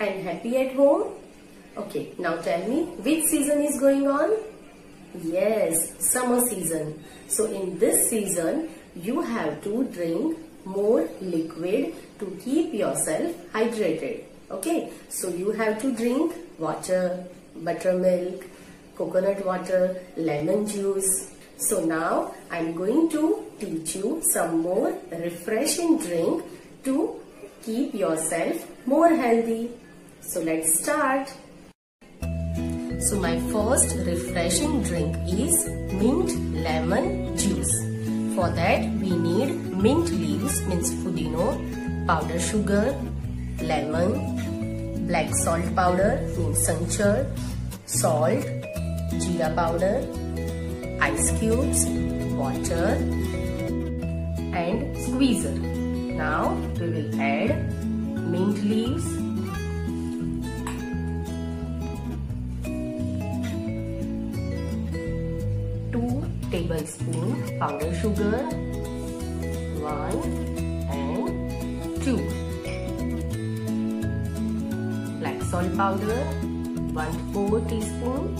and happy at home? Okay, now tell me, which season is going on? Yes, summer season. So in this season, you have to drink more liquid to keep yourself hydrated. Okay, so you have to drink water, buttermilk, coconut water, lemon juice. So now I am going to teach you some more refreshing drink to keep yourself more healthy. So let's start. So my first refreshing drink is mint lemon juice. For that we need mint leaves, means pudino, powder sugar, lemon, black salt powder, means sanchar, salt, jeera powder, ice cubes, water and squeezer. Now we will add mint leaves, tablespoon powder sugar, 1 and 2, black salt powder, 1/4 teaspoon,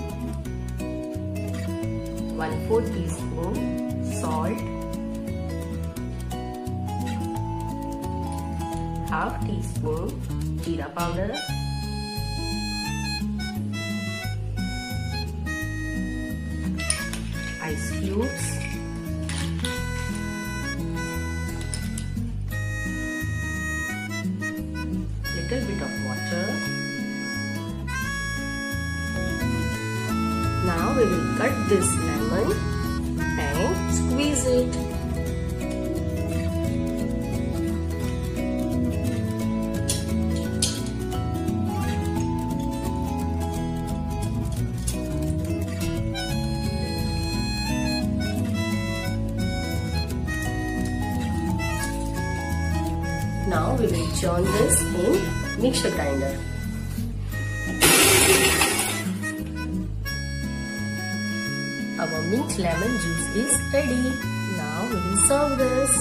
1/4 teaspoon salt, half teaspoon jeera powder, 2 ice cubes, little bit of water. Now we will cut this lemon and squeeze it. Now we will churn this in mixer grinder. Our mint lemon juice is ready. Now we will serve this.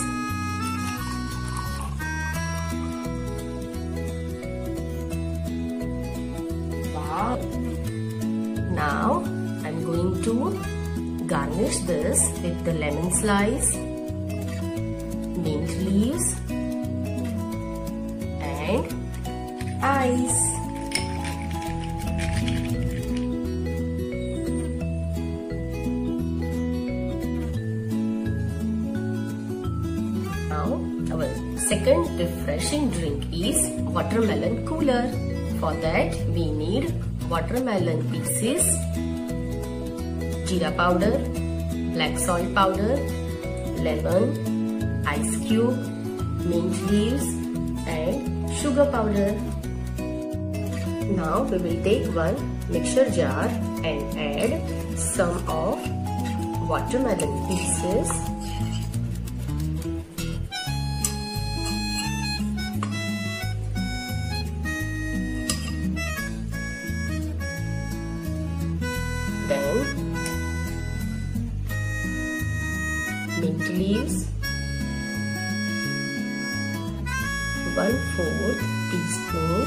Wow! Now I am going to garnish this with the lemon slice, mint leaves, ice. Now our second refreshing drink is watermelon cooler. For that we need watermelon pieces, jeera powder, black salt powder, lemon, ice cube, mint leaves and sugar powder. Now we will take one mixture jar and add some of watermelon pieces, then mint leaves, 1/4 teaspoon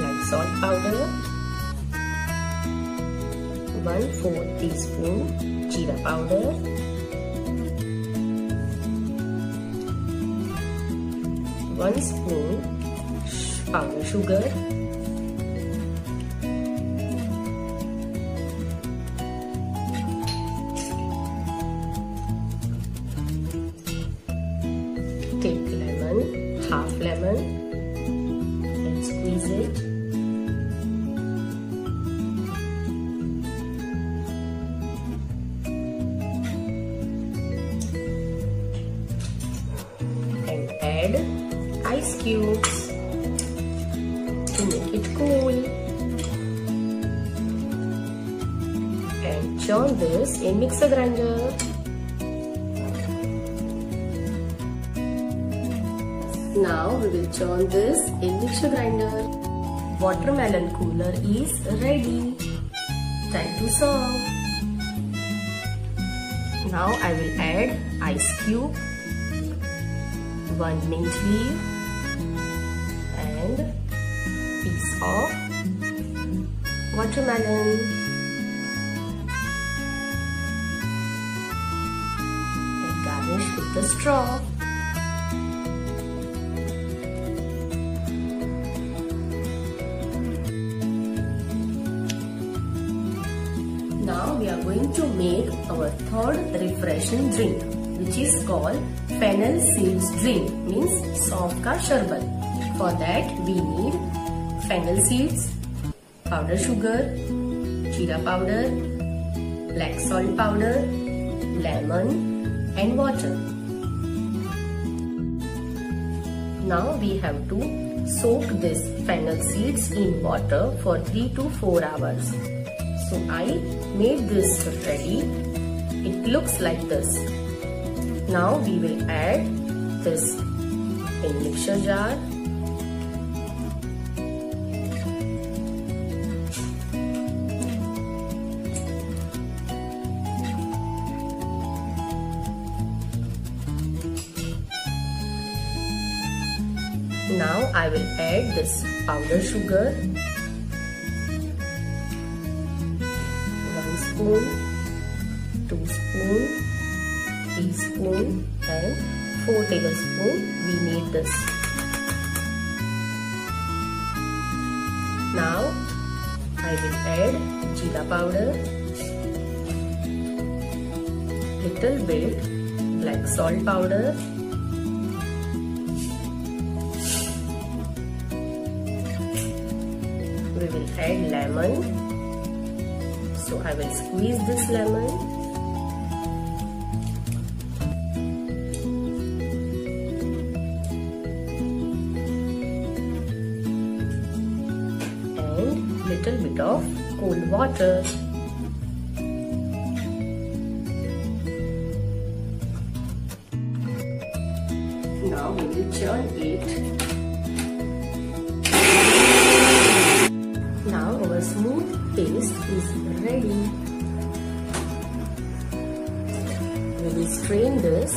black salt powder, 1/4 teaspoon jeera powder, 1 spoon powder sugar, 1 lemon, and squeeze it. And add ice cubes to make it cool. And churn this in mixer grinder. Now we will churn this in mixer grinder. Watermelon cooler is ready. Time to serve. Now I will add ice cube, 1 mint leaf and piece of watermelon. Then garnish with the straw. Now we are going to make our third refreshing drink, which is called fennel seeds drink, means saunf ka sharbat. For that we need fennel seeds, powder sugar, jeera powder, black salt powder, lemon and water. Now we have to soak this fennel seeds in water for 3 to 4 hours. So I made this ready. It looks like this. Now we will add this in mixer jar. Now I will add this powder sugar, 1 spoon, 2 spoon, 3 spoon and 4 tablespoon. We need this. Now I will add jeera powder, little bit black salt powder, we will add lemon. So I will squeeze this lemon. And little bit of cold water. Now we will churn it. Now our smooth paste is ready. We will strain this.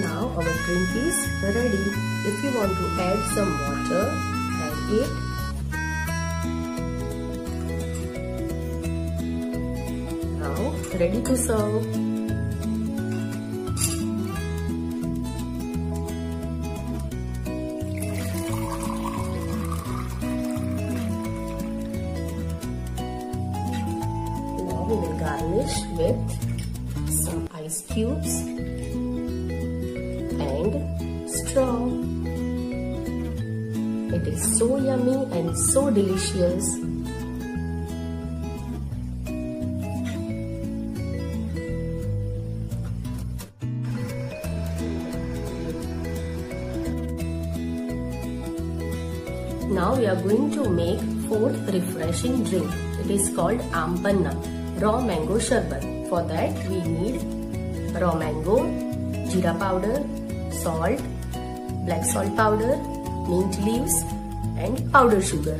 Now our drink is ready. If you want to add some water, add it. Now ready to serve. Now we will garnish with some ice cubes and straw. It is so yummy and so delicious. Now we are going to make fourth refreshing drink. It is called Aam Panna, raw mango sherbet. For that we need raw mango, jeera powder, salt, black salt powder, mint leaves and powdered sugar.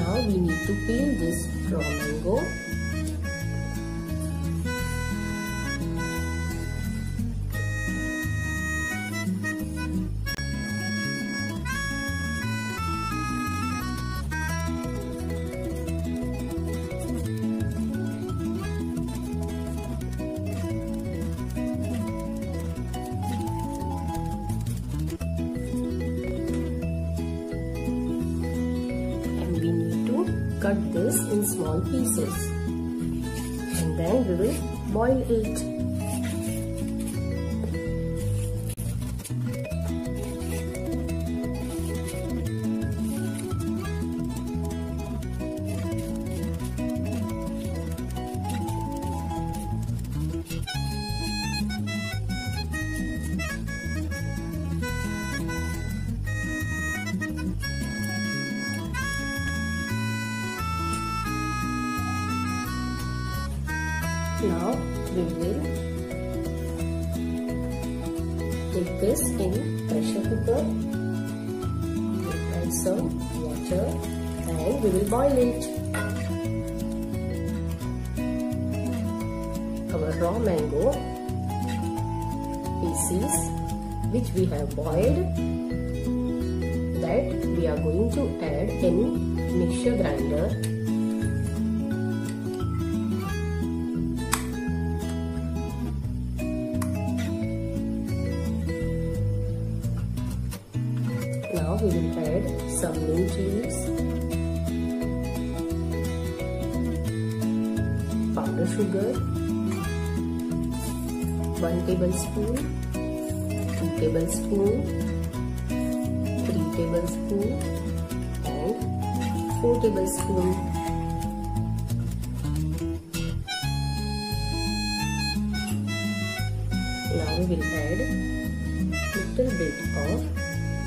Now we need to peel this raw mango. Cut this in small pieces and then we will boil it. we will take this in pressure cooker, add some water and we will boil it. Our raw mango pieces which we have boiled, that we are going to add in mixer grinder. Now we will add some mint leaves, powder sugar, 1 tablespoon, 2 tablespoon, 3 tablespoon and 4 tablespoon. Now we will add little bit of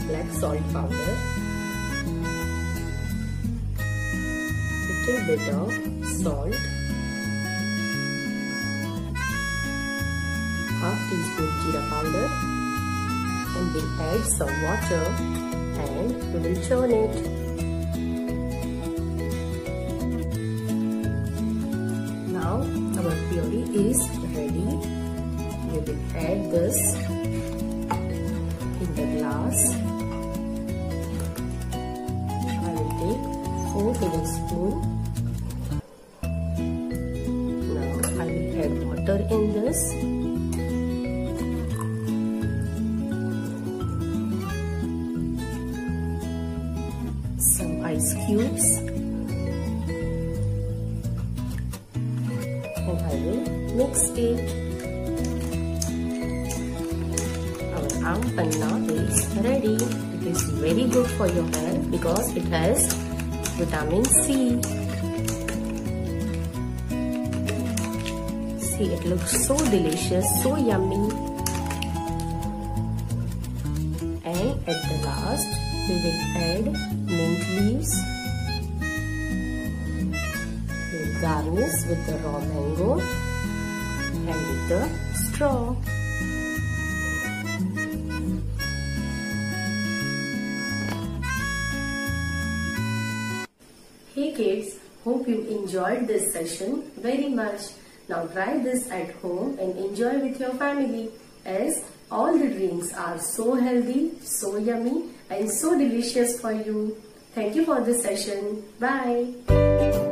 black salt powder, little bit of salt, half teaspoon jeera powder, and we add some water and we will churn it. Now our puree is ready. We will add this in the glass. 4 tablespoon. Now I will add water in this. Some ice cubes. And I will mix it. Our Aam Panna is ready. It is very good for your hair because it has vitamin C. See, it looks so delicious, so yummy. And at the last, we will add mint leaves. We will garnish with the raw mango and with the straw. Hey kids, hope you enjoyed this session very much. Now try this at home and enjoy with your family, as all the drinks are so healthy, so yummy and so delicious for you. Thank you for this session. Bye.